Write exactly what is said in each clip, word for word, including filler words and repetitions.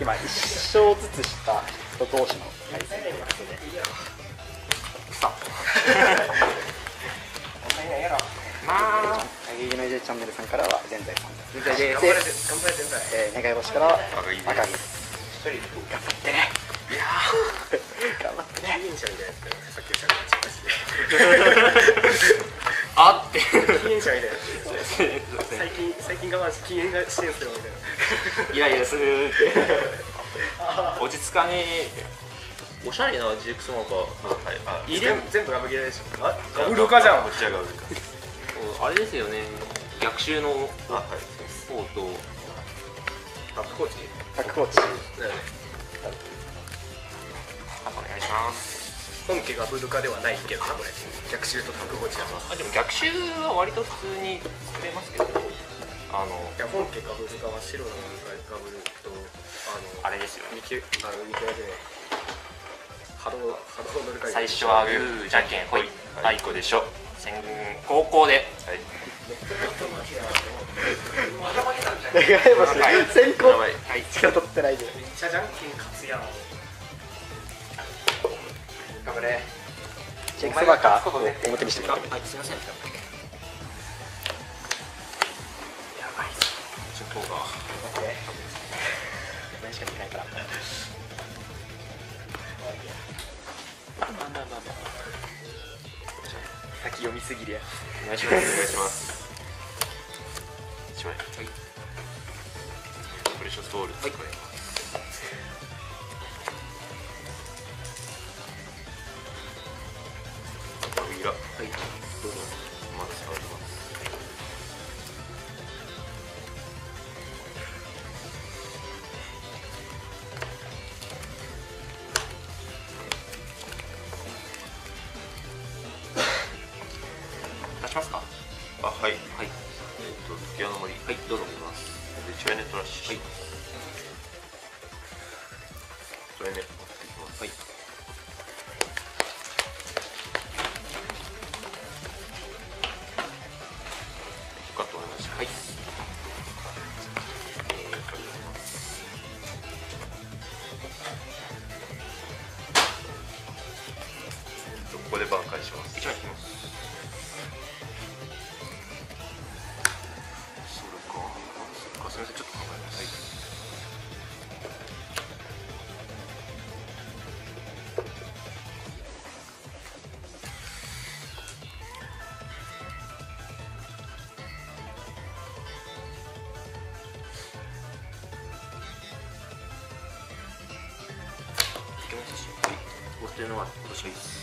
今いっ勝ずつした人同士の対戦ということで、さあまあゲゲゲのいじりチャンネルさんからはぜんざいさんです。ぜんざいです。頑張れぜんざい。えー、願い星からは赤木です。赤木です。一人頑張ってね。いやー頑張ってね。いいんじゃないですか。さっきの話。あって禁煙者みたいな。最近最近我慢して禁煙が支援するみたいな。イライラするって。落ち着かねえ。おしゃれな ジーエックス なんか。入れ全部ガブギラでしょ。あ、ガブルカじゃん。こっちはガブルカ。あれですよね。逆襲の方とタックコーチ。タックコーチ。お願いします。本家がブルカではないけどな、これ逆襲とタッグゴチだと。あ、でも逆襲は割と普通に作れますけど、あのいや本家がブルカは白のガブルとあのあれですよ、見極めで波動を乗るか。最初はグーじゃんけんほい、あいこでしょ、先後攻でまだ負けたんじゃない。先攻しか取ってないでめっちゃじゃんけん勝つやん。頑張れ。チェックスバーカーを表にしてみて。あ、すみません。やばい。ちょっとこうが。待って。何しかできないから。先読みすぎるや。お願いします。お願いします。一枚。はい。プレシャスボール。はい。これ。はい、どうぞ。まだ触ります。出しますか。あ、はい。はい。えっと、月夜の森。はい、どうぞ。見ます。で、チュエネトラッシュ。はい。チュエネ。はい。ここで挽回します。いきます。それか、それか、すみません、ちょっと考えます。はい。いけますでしょうか。はい。お捨てのは私です。はい、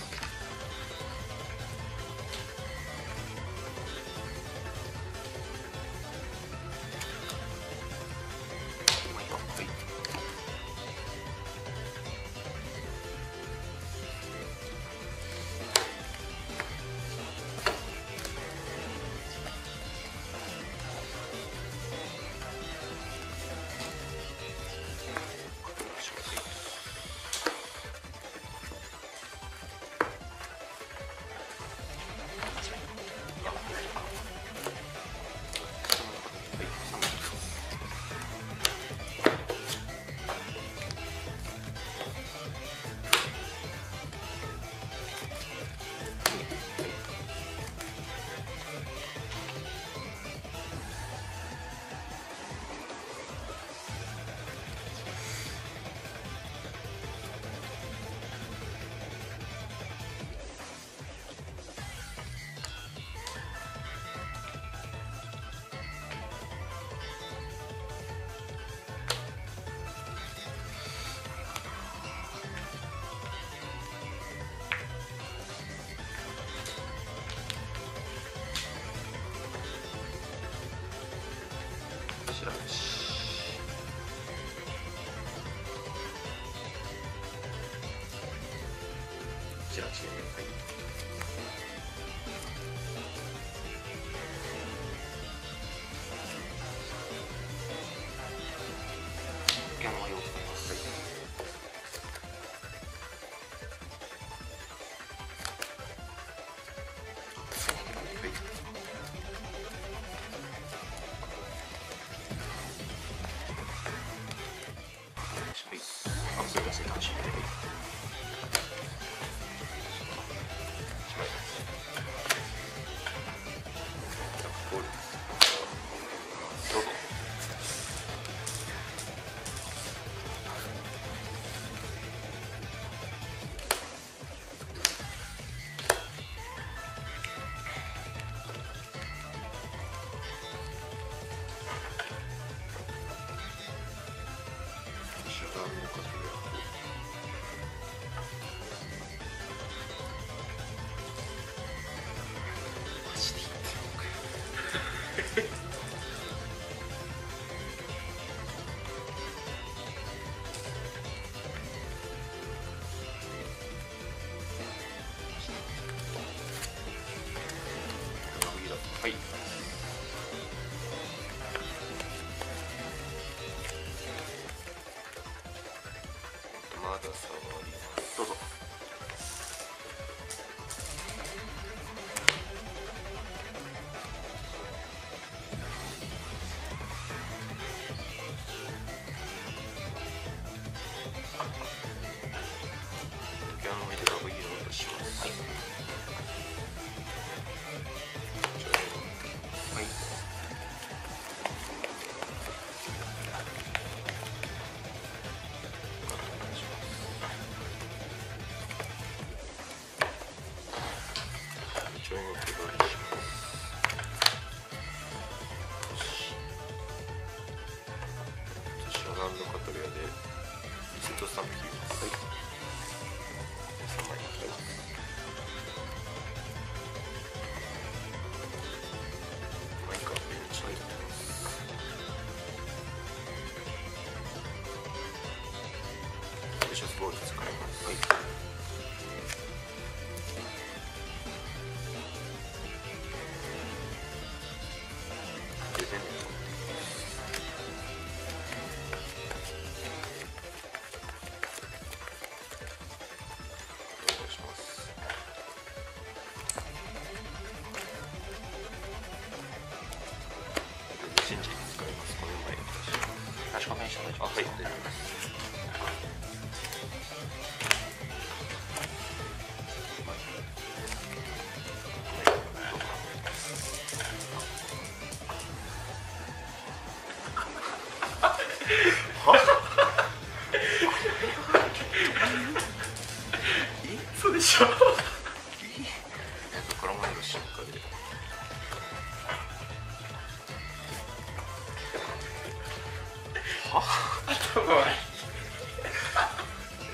ボウル使います、はい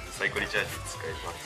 サイコリジャージ使います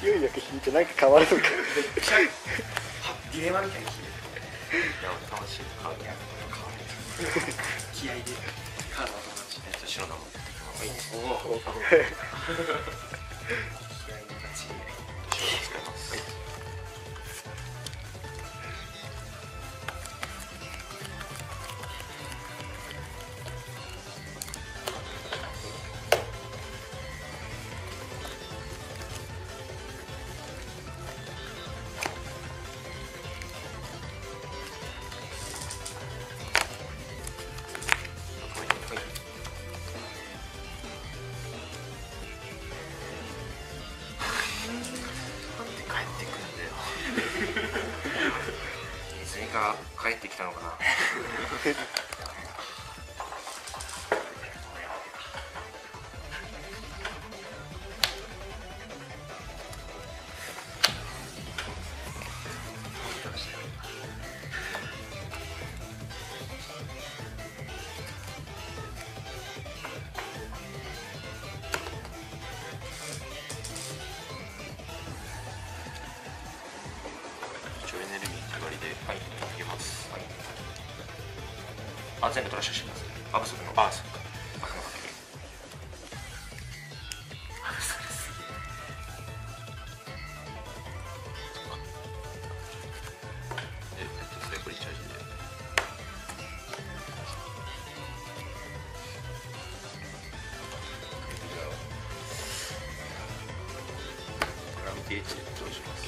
勢いだけ引いてなんか変わるのかディレマみたいに引いて楽しいカードやるのが変わる気合でカードの友達になると白のものおいいです気合いの勝ち白の使います帰ってきたのかなあ、全部取らしてしまいます。あ、不足のバース。バース。え、えっと、それこれチャージで。これは見て、一応どうします。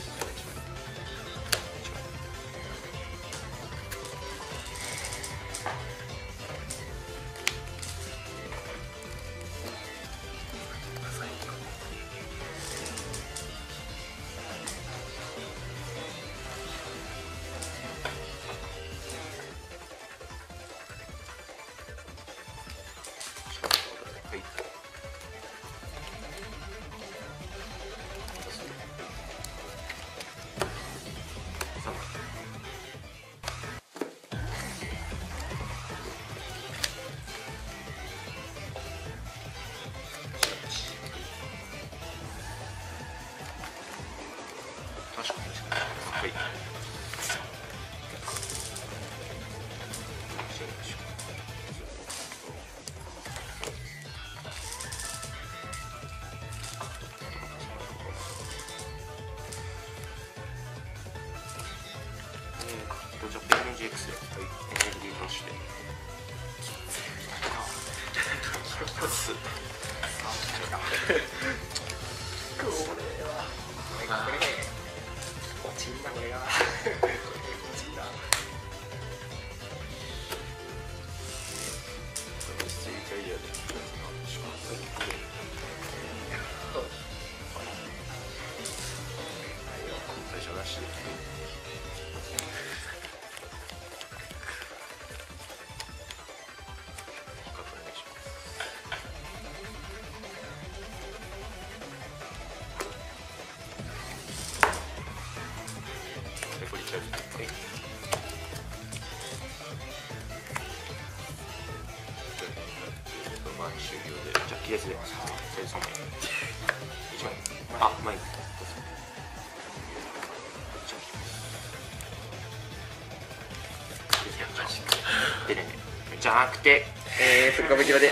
じゃなくて、えー、それガムギラで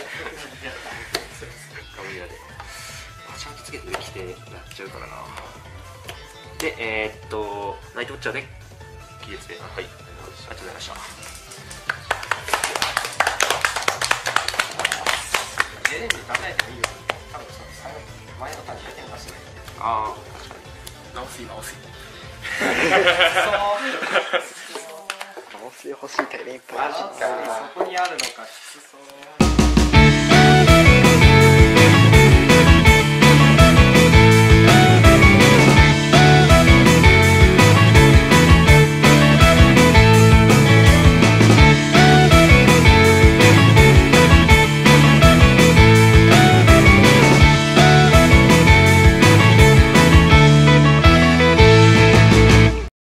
ガムギラでちゃんとつけてきてやっちゃうからなで、えー、っとナイトウォッチャーでキレツで、はい、ありがとうございましたレレンジ考えてもいいよ多分その前の感じだけは出せないああ、確かに直すい直すい欲しいタイミングマジかそこにあるのかきつそう。